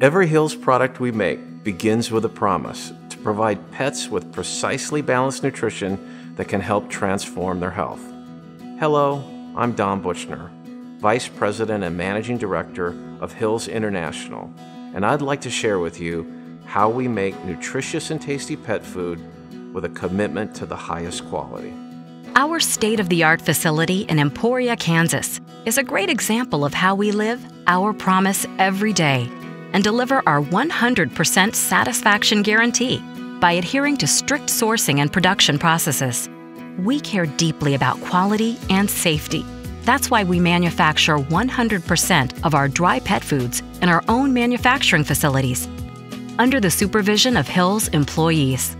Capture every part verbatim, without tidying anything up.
Every Hills product we make begins with a promise to provide pets with precisely balanced nutrition that can help transform their health. Hello, I'm Don Buschner, Vice President and Managing Director of Hills International, and I'd like to share with you how we make nutritious and tasty pet food with a commitment to the highest quality. Our state-of-the-art facility in Emporia, Kansas is a great example of how we live our promise every day and deliver our one hundred percent satisfaction guarantee by adhering to strict sourcing and production processes. We care deeply about quality and safety. That's why we manufacture one hundred percent of our dry pet foods in our own manufacturing facilities under the supervision of Hills employees.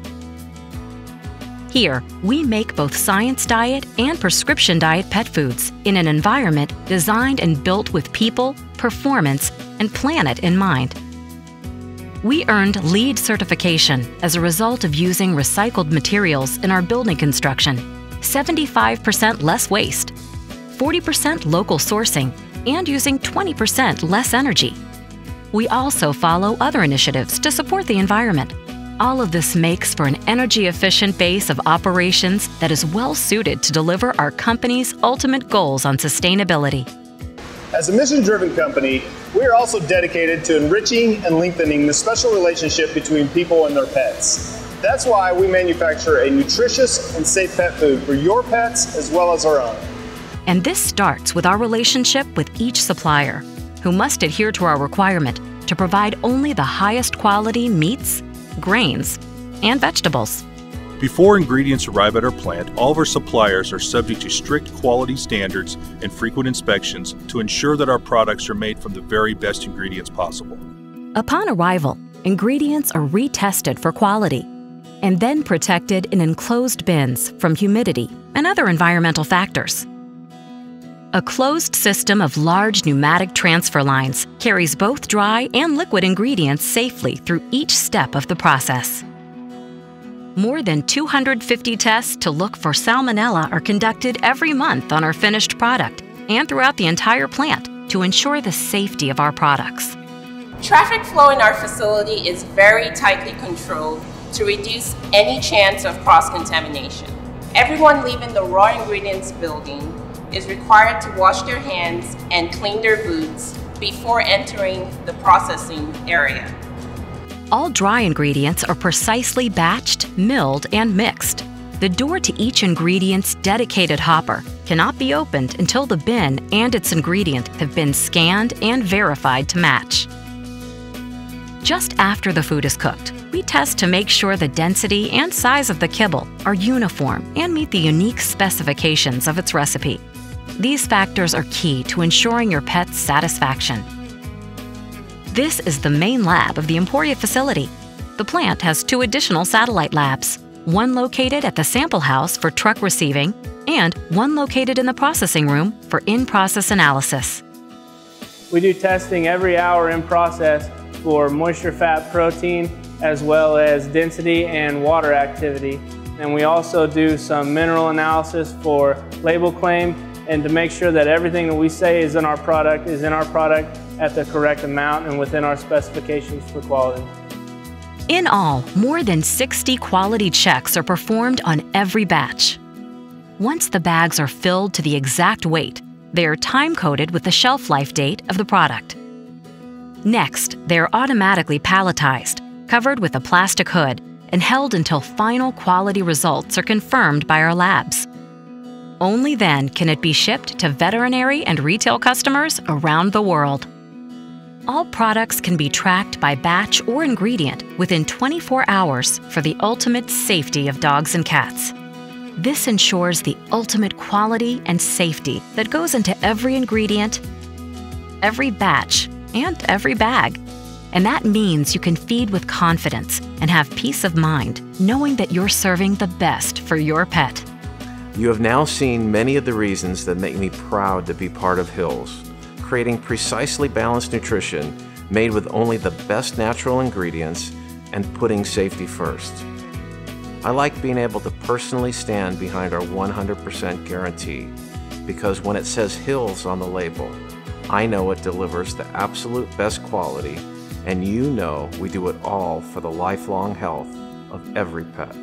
Here, we make both Science Diet and Prescription Diet pet foods in an environment designed and built with people, performance, and planet in mind. We earned LEED certification as a result of using recycled materials in our building construction, seventy-five percent less waste, forty percent local sourcing, and using twenty percent less energy. We also follow other initiatives to support the environment. All of this makes for an energy-efficient base of operations that is well-suited to deliver our company's ultimate goals on sustainability. As a mission-driven company, we are also dedicated to enriching and lengthening the special relationship between people and their pets. That's why we manufacture a nutritious and safe pet food for your pets as well as our own. And this starts with our relationship with each supplier, who must adhere to our requirement to provide only the highest quality meats, grains, and vegetables. Before ingredients arrive at our plant, all of our suppliers are subject to strict quality standards and frequent inspections to ensure that our products are made from the very best ingredients possible. Upon arrival, ingredients are retested for quality and then protected in enclosed bins from humidity and other environmental factors. A closed system of large pneumatic transfer lines carries both dry and liquid ingredients safely through each step of the process. More than two hundred fifty tests to look for salmonella are conducted every month on our finished product and throughout the entire plant to ensure the safety of our products. Traffic flow in our facility is very tightly controlled to reduce any chance of cross-contamination. Everyone leaving the raw ingredients building is required to wash their hands and clean their boots before entering the processing area. All dry ingredients are precisely batched, milled, and mixed. The door to each ingredient's dedicated hopper cannot be opened until the bin and its ingredient have been scanned and verified to match. Just after the food is cooked, we test to make sure the density and size of the kibble are uniform and meet the unique specifications of its recipe. These factors are key to ensuring your pet's satisfaction. This is the main lab of the Emporia facility. The plant has two additional satellite labs, one located at the sample house for truck receiving and one located in the processing room for in-process analysis. We do testing every hour in process for moisture, fat, protein, as well as density and water activity. And we also do some mineral analysis for label claim and to make sure that everything that we say is in our product is in our product at the correct amount and within our specifications for quality. In all, more than sixty quality checks are performed on every batch. Once the bags are filled to the exact weight, they are time-coded with the shelf life date of the product. Next, they are automatically palletized, covered with a plastic hood, and held until final quality results are confirmed by our labs. Only then can it be shipped to veterinary and retail customers around the world. All products can be tracked by batch or ingredient within twenty-four hours for the ultimate safety of dogs and cats. This ensures the ultimate quality and safety that goes into every ingredient, every batch, and every bag. And that means you can feed with confidence and have peace of mind, knowing that you're serving the best for your pet. You have now seen many of the reasons that make me proud to be part of Hills, creating precisely balanced nutrition made with only the best natural ingredients and putting safety first. I like being able to personally stand behind our one hundred percent guarantee, because when it says Hills on the label, I know it delivers the absolute best quality And you know we do it all for the lifelong health of every pet.